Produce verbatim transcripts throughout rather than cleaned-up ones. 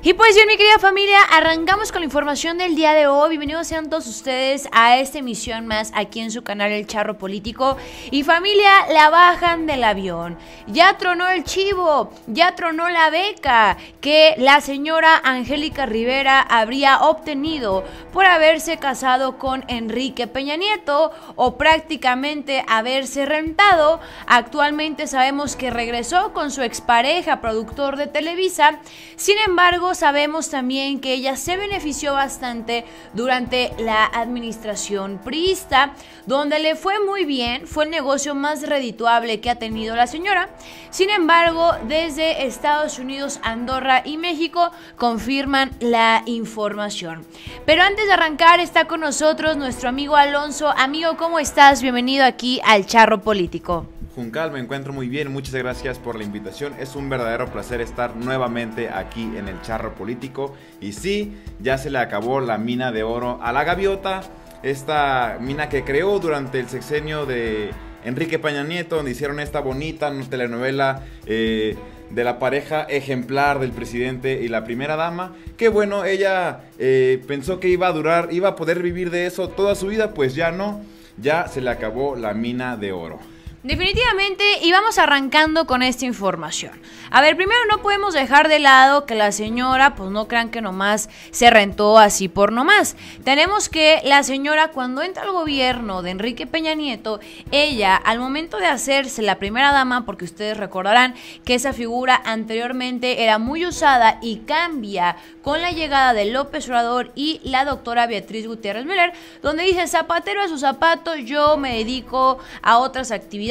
Y pues bien, mi querida familia, arrancamos con la información del día de hoy. Bienvenidos sean todos ustedes a esta emisión más aquí en su canal El Charro Político. Y familia, la bajan del avión. Ya tronó el chivo, ya tronó la beca que la señora Angélica Rivera habría obtenido por haberse casado con Enrique Peña Nieto o prácticamente haberse rentado. Actualmente sabemos que regresó con su expareja, productor de Televisa. Sin embargo, sabemos también que ella se benefició bastante durante la administración priista, donde le fue muy bien, fue el negocio más redituable que ha tenido la señora. Sin embargo, desde Estados Unidos, Andorra y México confirman la información. Pero antes de arrancar, está con nosotros nuestro amigo Alonso. Amigo, ¿cómo estás? Bienvenido aquí al Charro Político. Juncal, me encuentro muy bien, muchas gracias por la invitación, es un verdadero placer estar nuevamente aquí en El Charro Político. Y sí, ya se le acabó la mina de oro a la gaviota, esta mina que creó durante el sexenio de Enrique Peña Nieto, donde hicieron esta bonita telenovela eh, de la pareja ejemplar del presidente y la primera dama, que bueno, ella eh, pensó que iba a durar, iba a poder vivir de eso toda su vida, pues ya no, ya se le acabó la mina de oro. Definitivamente, y vamos arrancando con esta información. A ver, primero no podemos dejar de lado que la señora, pues no crean que nomás se rentó así por nomás. Tenemos que la señora, cuando entra al gobierno de Enrique Peña Nieto, ella al momento de hacerse la primera dama, porque ustedes recordarán que esa figura anteriormente era muy usada y cambia con la llegada de López Obrador y la doctora Beatriz Gutiérrez Miller, donde dice zapatero a sus zapatos, yo me dedico a otras actividades.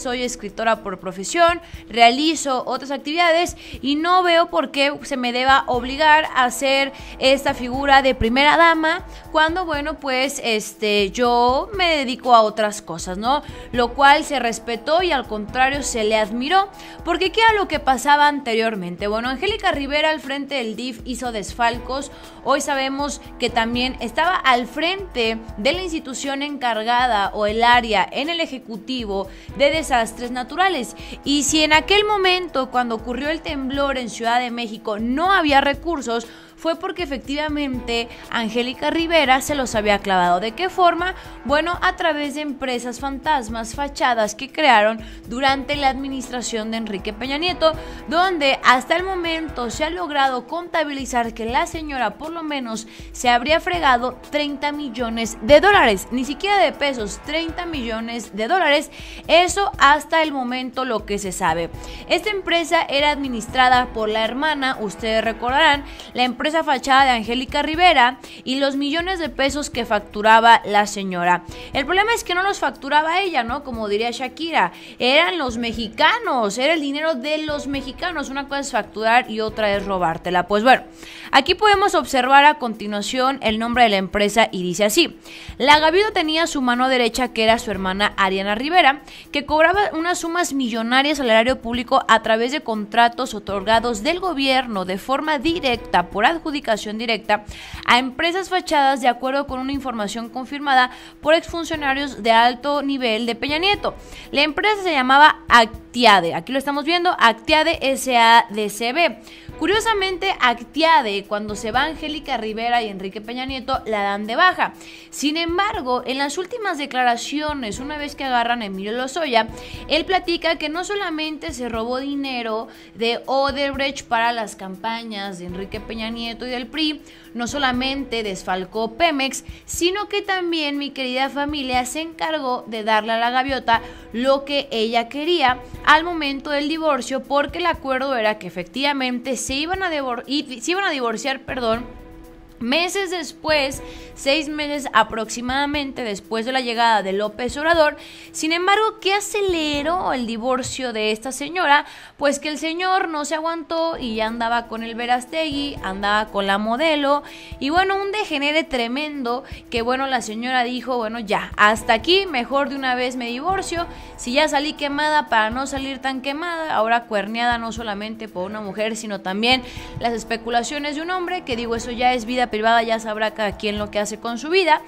Soy escritora por profesión, realizo otras actividades y no veo por qué se me deba obligar a ser esta figura de primera dama cuando, bueno, pues este yo me dedico a otras cosas, ¿no? Lo cual se respetó y al contrario se le admiró, porque ¿qué era lo que pasaba anteriormente? Bueno, Angélica Rivera al frente del D I F hizo desfalcos, hoy sabemos que también estaba al frente de la institución encargada o el área en el Ejecutivo de desastres naturales, y si en aquel momento cuando ocurrió el temblor en Ciudad de México no había recursos, fue porque efectivamente Angélica Rivera se los había clavado. ¿De qué forma? Bueno, a través de empresas fantasmas, fachadas que crearon durante la administración de Enrique Peña Nieto, donde hasta el momento se ha logrado contabilizar que la señora por lo menos se habría fregado treinta millones de dólares, ni siquiera de pesos, treinta millones de dólares, eso hasta el momento lo que se sabe. Esta empresa era administrada por la hermana, ustedes recordarán, la empresa esa fachada de Angélica Rivera, y los millones de pesos que facturaba la señora. El problema es que no los facturaba ella, ¿no? Como diría Shakira, eran los mexicanos, era el dinero de los mexicanos. Una cosa es facturar y otra es robártela. Pues bueno, aquí podemos observar a continuación el nombre de la empresa y dice así: la gaviota tenía su mano derecha, que era su hermana Ariana Rivera, que cobraba unas sumas millonarias al erario público a través de contratos otorgados del gobierno de forma directa por adjudicación directa a empresas fachadas, de acuerdo con una información confirmada por exfuncionarios de alto nivel de Peña Nieto. La empresa se llamaba Actiade, aquí lo estamos viendo, Actiade S A D C B. Curiosamente, Actiade, cuando se va Angélica Rivera y Enrique Peña Nieto, la dan de baja. Sin embargo, en las últimas declaraciones, una vez que agarran a Emilio Lozoya, él platica que no solamente se robó dinero de Odebrecht para las campañas de Enrique Peña Nieto y del P R I, no solamente desfalcó Pemex, sino que también, mi querida familia, se encargó de darle a la gaviota lo que ella quería al momento del divorcio, porque el acuerdo era que efectivamente se Se iban a, divor- y, se iban a divorciar, perdón, meses después, seis meses aproximadamente después de la llegada de López Obrador. Sin embargo, ¿qué aceleró el divorcio de esta señora? Pues que el señor no se aguantó y ya andaba con el Verastegui, andaba con la modelo, y bueno, un degenere tremendo que bueno, la señora dijo, bueno, ya, hasta aquí, mejor de una vez me divorcio, si ya salí quemada, para no salir tan quemada, ahora cuerneada no solamente por una mujer, sino también las especulaciones de un hombre, que digo, eso ya es vida la privada ya sabrá cada quien lo que hace con su vida.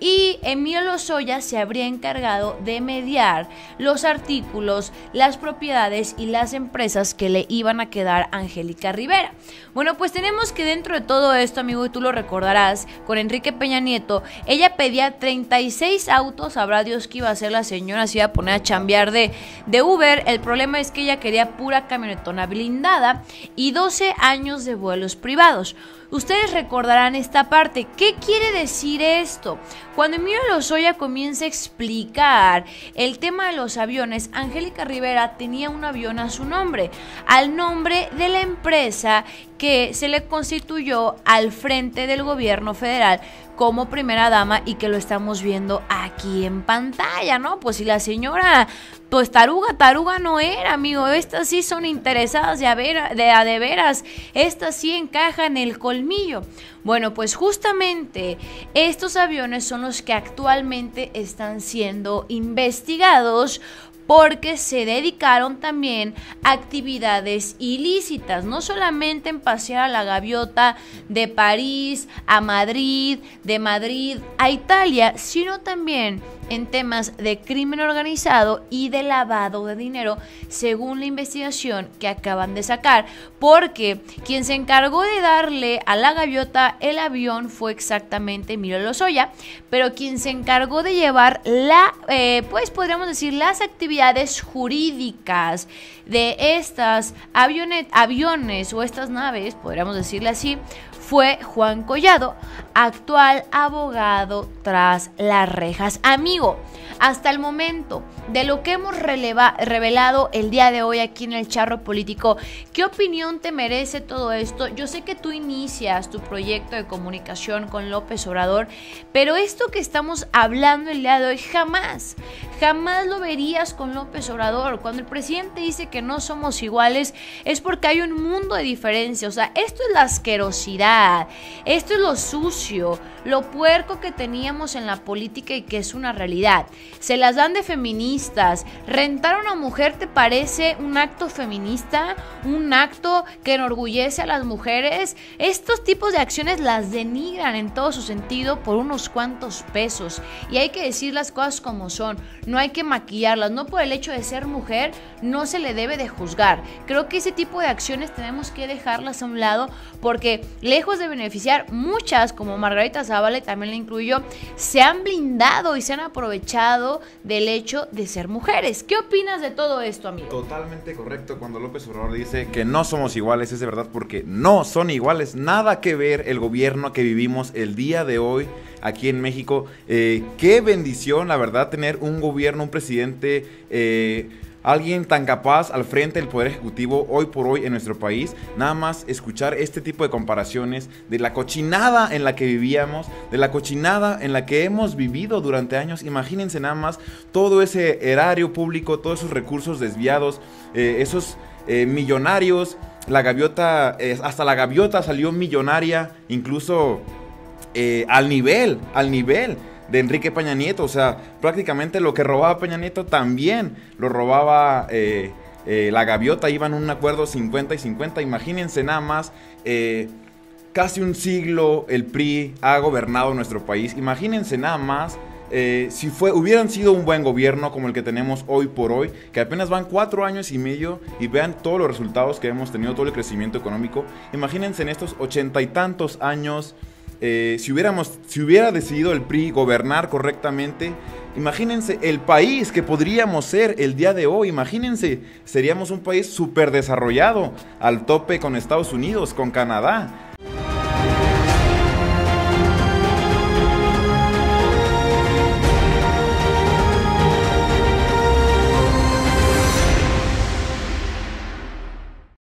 Y Emilio Lozoya se habría encargado de mediar los artículos, las propiedades y las empresas que le iban a quedar a Angélica Rivera. Bueno, pues tenemos que dentro de todo esto, amigo, y tú lo recordarás, con Enrique Peña Nieto, ella pedía treinta y seis autos, sabrá Dios que iba a hacer la señora, se iba a poner a chambear de, de Uber. El problema es que ella quería pura camionetona blindada y doce años de vuelos privados. Ustedes recordarán esta parte. ¿Qué quiere decir esto? Cuando Emilio Lozoya comienza a explicar el tema de los aviones, Angélica Rivera tenía un avión a su nombre, al nombre de la empresa que se le constituyó al frente del gobierno federal como primera dama y que lo estamos viendo aquí en pantalla, ¿no? Pues si la señora, pues taruga, taruga no era, amigo. Estas sí son interesadas de a, ver, de, a de veras, estas sí encajan el colmillo. Bueno, pues justamente estos aviones son los que actualmente están siendo investigados porque se dedicaron también a actividades ilícitas, no solamente en pasear a la gaviota de París a Madrid, de Madrid a Italia, sino también en temas de crimen organizado y de lavado de dinero, según la investigación que acaban de sacar, porque quien se encargó de darle a la gaviota el avión fue exactamente Emilio Lozoya, pero quien se encargó de llevar la, eh, pues podríamos decir, las actividades jurídicas de estas avionet, aviones o estas naves, podríamos decirle así, fue Juan Collado, actual abogado tras las rejas. Amigo, hasta el momento de lo que hemos releva, revelado el día de hoy aquí en El Charro Político, ¿qué opinión te merece todo esto? Yo sé que tú inicias tu proyecto de comunicación con López Obrador, pero esto que estamos hablando el día de hoy jamás, jamás lo verías con López Obrador. Cuando el presidente dice que no somos iguales es porque hay un mundo de diferencias. O sea, esto es la asquerosidad. Esto es lo sucio, lo puerco que teníamos en la política y que es una realidad. Se las dan de feministas. ¿Rentar a una mujer te parece un acto feminista? ¿Un acto que enorgullece a las mujeres? Estos tipos de acciones las denigran en todo su sentido por unos cuantos pesos. Y hay que decir las cosas como son. No hay que maquillarlas. No por el hecho de ser mujer no se le debe de juzgar. Creo que ese tipo de acciones tenemos que dejarlas a un lado porque lejos de beneficiar, muchas, como Margarita Zavala, también la incluyo, se han blindado y se han aprovechado del hecho de ser mujeres. ¿Qué opinas de todo esto, amigo? Totalmente correcto cuando López Obrador dice que no somos iguales, es de verdad, porque no son iguales. Nada que ver el gobierno que vivimos el día de hoy aquí en México. Eh, qué bendición, la verdad, tener un gobierno, un presidente, eh, alguien tan capaz al frente del Poder Ejecutivo hoy por hoy en nuestro país. Nada más escuchar este tipo de comparaciones de la cochinada en la que vivíamos, de la cochinada en la que hemos vivido durante años. Imagínense nada más todo ese erario público, todos esos recursos desviados, eh, esos eh, millonarios. La gaviota, eh, hasta la gaviota salió millonaria, incluso eh, al nivel, al nivel. de Enrique Peña Nieto. O sea, prácticamente lo que robaba Peña Nieto también lo robaba eh, eh, la gaviota. Iban a un acuerdo cincuenta y cincuenta. Imagínense nada más, eh, casi un siglo el P R I ha gobernado nuestro país. Imagínense nada más eh, si fue, hubieran sido un buen gobierno como el que tenemos hoy por hoy, que apenas van cuatro años y medio, y vean todos los resultados que hemos tenido, todo el crecimiento económico. Imagínense en estos ochenta y tantos años. Eh, si hubiéramos, si hubiera decidido el P R I gobernar correctamente, imagínense el país que podríamos ser el día de hoy. Imagínense, seríamos un país súper desarrollado, al tope con Estados Unidos, con Canadá.